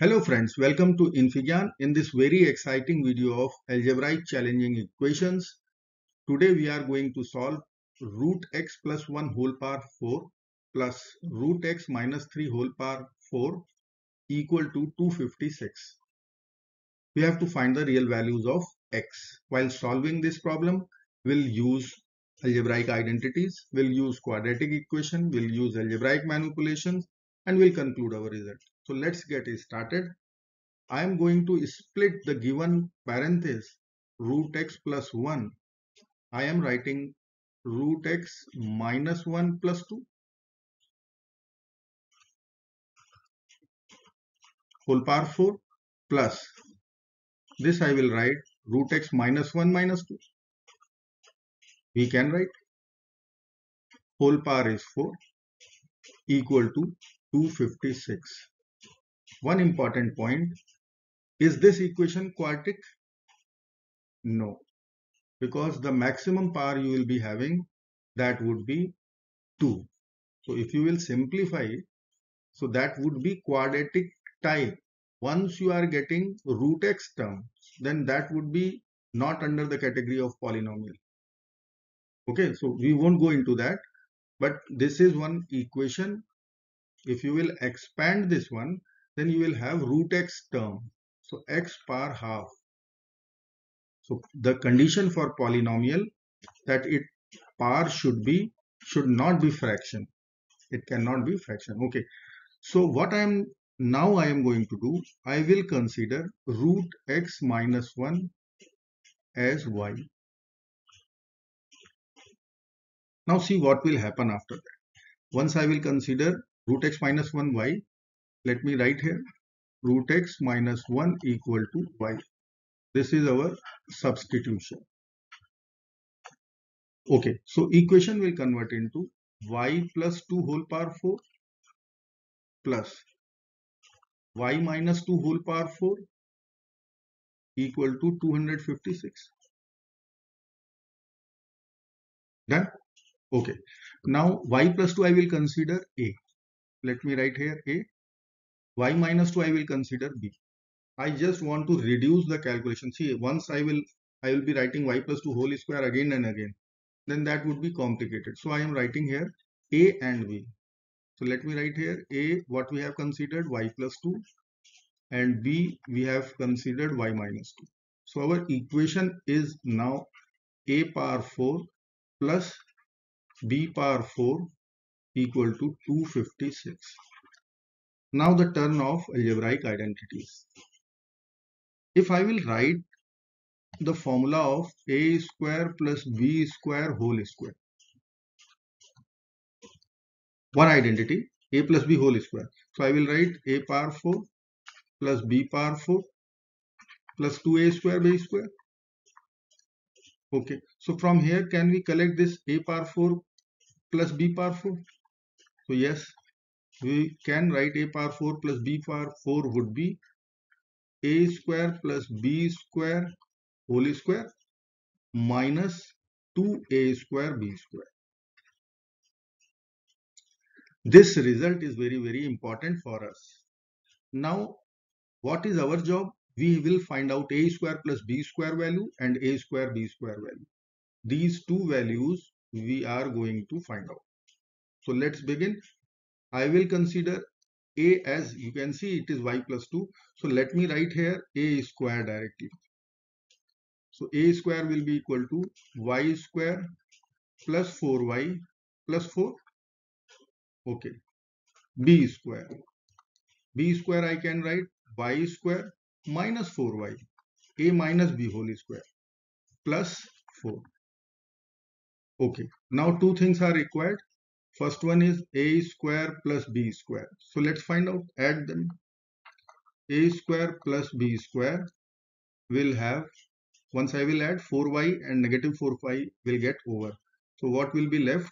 Hello friends, welcome to Infigyan. In this very exciting video of algebraic challenging equations, today we are going to solve root x plus 1 whole power 4 plus root x minus 3 whole power 4 equal to 256. We have to find the real values of x. While solving this problem, we'll use algebraic identities, we'll use quadratic equation, we'll use algebraic manipulations, and we'll conclude our result. So let's get started. I am going to split the given parenthesis root x plus 1. I am writing root x minus 1 plus 2 whole power 4 plus this I will write root x minus 1 minus 2. We can write whole power is 4 equal to 256. One important point, is this equation quartic? No, because the maximum power you will be having, that would be 2. So if you will simplify, so that would be quadratic type. Once you are getting root x term, then that would be not under the category of polynomial. Okay, so we won't go into that, but this is one equation. If you will expand this one, then you will have root x term. So x power half. So the condition for polynomial that it power should not be fraction. It cannot be fraction. Okay. So what I am going to do, I will consider root x minus 1 as y. Now see what will happen after that. Once I will consider root x minus 1 y, let me write here root x minus 1 equal to y. This is our substitution. Okay, so equation will convert into y plus 2 whole power 4 plus y minus 2 whole power 4 equal to 256. Done? Okay. Now y plus 2 I will consider a. Let me write here a. Y minus 2 I will consider b. I just want to reduce the calculation. See, once I will be writing y plus 2 whole square again and again. Then that would be complicated. So I am writing here a and b. So let me write here a what we have considered y plus 2 and b we have considered y minus 2. So our equation is now a power 4 plus b power 4 equal to 256. Now the turn of algebraic identities. If I will write the formula of a square plus b square whole square. One identity a plus b whole square. So I will write a power 4 plus b power 4 plus 2a square b square. Okay. So from here can we collect this a power 4 plus b power 4? So yes, we can write a power 4 plus b power 4 would be a square plus b square whole square minus 2a square b square. This result is very, very important for us. Now what is our job? We will find out a square plus b square value and a square b square value. These two values we are going to find out. So let's begin. I will consider a as, you can see it is y plus 2. So let me write here a square directly. So a square will be equal to y square plus 4y plus 4. Okay. B square. B square I can write y square minus 4y. A minus b whole square plus 4. Okay. Now two things are required. First one is a square plus b square. So let's find out, add them. A square plus b square will have, once I will add 4y and negative 4y will get over. So what will be left?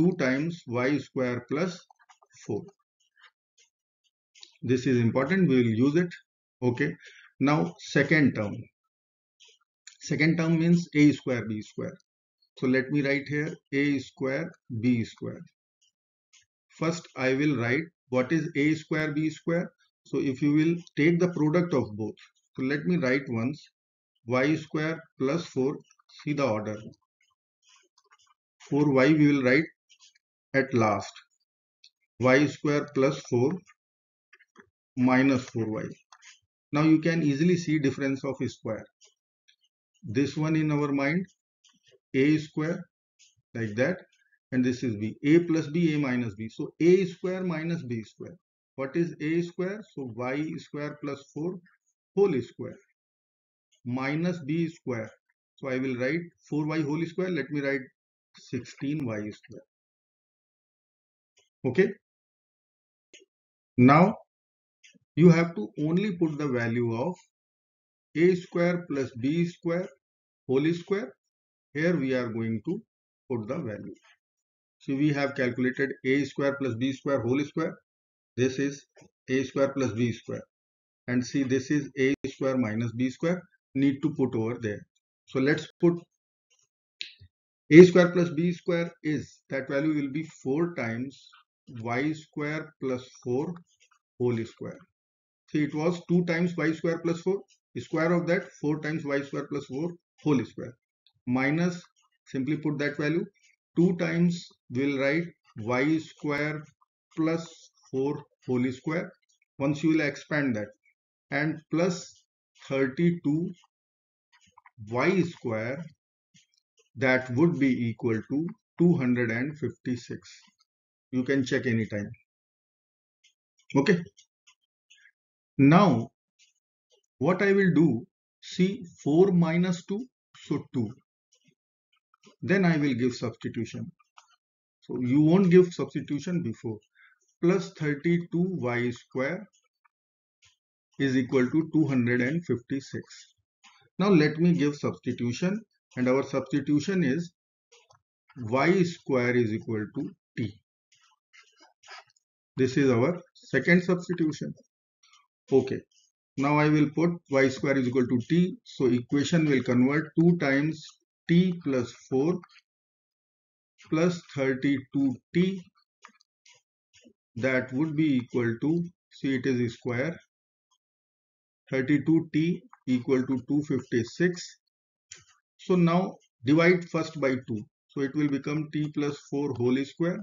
2 times y square plus 4. This is important. We will use it. Okay. Now second term. Second term means a square b square. So let me write here a square b square. First I will write what is a square b square. So if you will take the product of both, so let me write once y square plus 4, see the order, 4y we will write at last, y square plus 4 minus 4y. Now you can easily see difference of square. This one in our mind, a square like that, and this is b, a plus b, a minus b. So a square minus b square. What is a square? So y square plus 4 whole square minus b square. So I will write 4y whole square. Let me write 16y square. Okay. Now you have to only put the value of a square plus b square whole square. Here we are going to put the value. So we have calculated a square plus b square whole square. This is a square plus b square. And see, this is a square minus b square. Need to put over there. So let's put a square plus b square is, that value will be 4 times y square plus 4 whole square. See, it was 2 times y square plus 4. Square of that, 4 times y square plus 4 whole square. Minus, simply put that value, 2 times we'll write y square plus 4 whole square. Once you will expand that. And plus 32 y square, that would be equal to 256. You can check anytime. Okay. Now, what I will do, see 4 minus 2, so 2. Then I will give substitution. So you won't give substitution before. Plus 32y square is equal to 256. Now let me give substitution. And our substitution is y square is equal to t. This is our second substitution. Okay. Now I will put y square is equal to t. So equation will convert 2 times t plus 4 plus 32t. That would be equal to, see it is square. 32t equal to 256. So now divide first by 2. So it will become t plus 4 whole square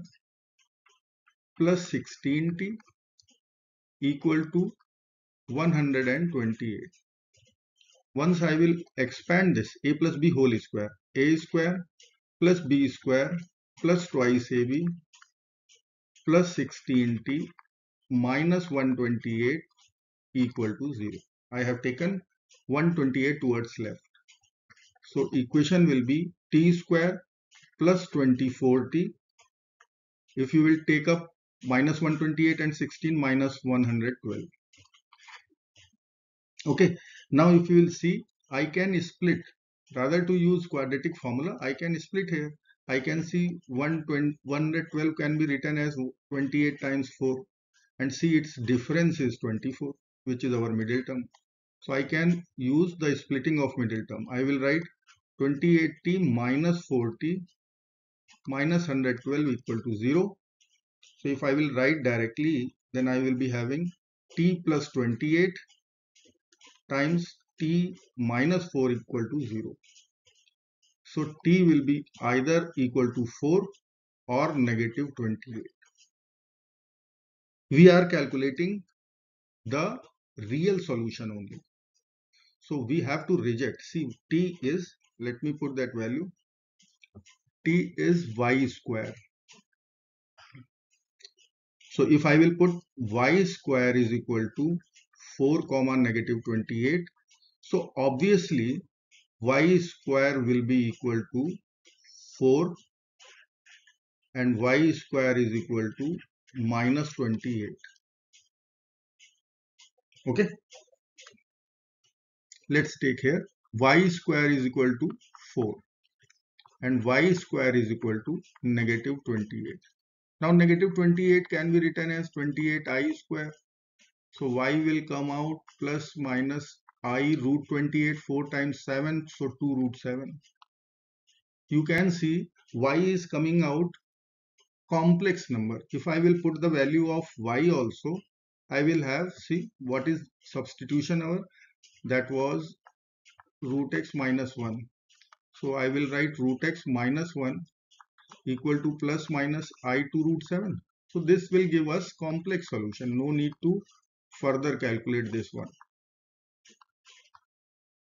plus 16t equal to 128. Once I will expand this, a plus b whole square, a square plus b square plus twice ab plus 16t minus 128 equal to 0. I have taken 128 towards left. So equation will be t square plus 24t. If you will take up minus 128 and 16 minus 112. Okay. Now if you will see, I can split. Rather to use quadratic formula, I can split here. I can see 112 can be written as 28 times 4. And see its difference is 24, which is our middle term. So I can use the splitting of middle term. I will write 28t minus 4t minus 112 equal to 0. So if I will write directly, then I will be having t plus 28 times t minus 4 equal to 0. So t will be either equal to 4 or negative 28. We are calculating the real solution only. So we have to reject. See, t is, let me put that value. T is y square. So if I will put y square is equal to 4 comma negative 28. So obviously y square will be equal to 4 and y square is equal to minus 28. Okay. Let's take here y square is equal to 4 and y square is equal to negative 28. Now negative 28 can be written as 28i square. So y will come out plus minus I root 28, 4 times 7, so 2 root 7. You can see y is coming out complex number. If I will put the value of y also, I will have, see what is substitution hour, that was root x minus 1. So I will write root x minus 1 equal to plus minus I to root 7. So this will give us complex solution. No need to further calculate this one.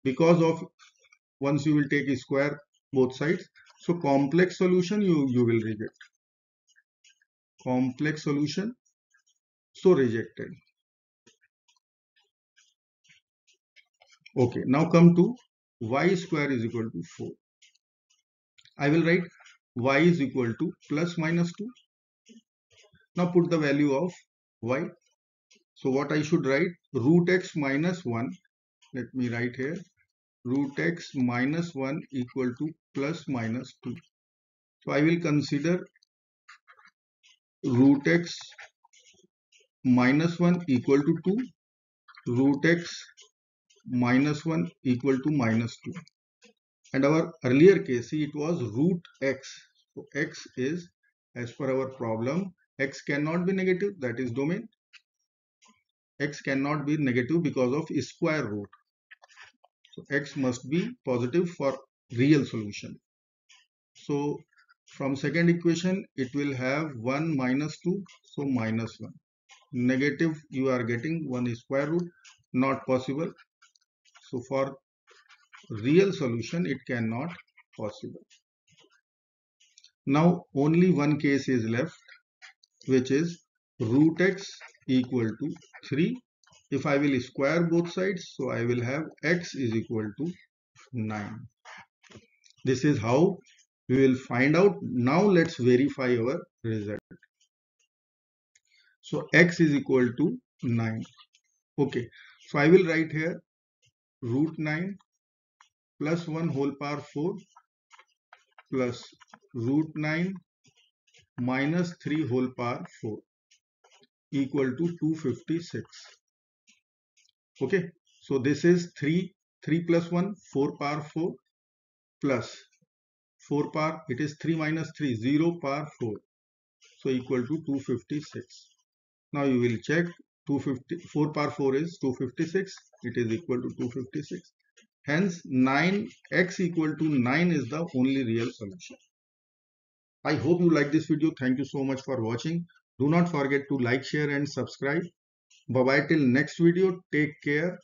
Because of once you will take a square both sides. So complex solution you will reject. Complex solution, so rejected. Okay, now come to y square is equal to 4. I will write y is equal to plus minus 2. Now put the value of y. So what I should write? Root x minus 1. Let me write here. Root x minus 1 equal to plus minus 2. So I will consider root x minus 1 equal to 2. Root x minus 1 equal to minus 2. And our earlier case, see, it was root x. So x is, as per our problem, x cannot be negative, that is domain. X cannot be negative because of square root. So x must be positive for real solution. So from second equation it will have 1 minus 2, so minus 1. Negative you are getting 1 square root, not possible. So for real solution it cannot possible. Now only one case is left, which is root x equal to 3. If I will square both sides, so I will have x is equal to 9. This is how we will find out. Now let's verify our result. So x is equal to 9. Okay, so I will write here root 9 plus 1 whole power 4 plus root 9 minus 3 whole power 4 equal to 256. Okay, so this is 3 plus 1, 4 power 4 plus 4 power, it is 3 minus 3, 0 power 4. So equal to 256. Now you will check 250, 4 power 4 is 256. It is equal to 256. Hence 9x equal to 9 is the only real solution. I hope you like this video. Thank you so much for watching. Do not forget to like, share and subscribe. Bye-bye till next video. Take care.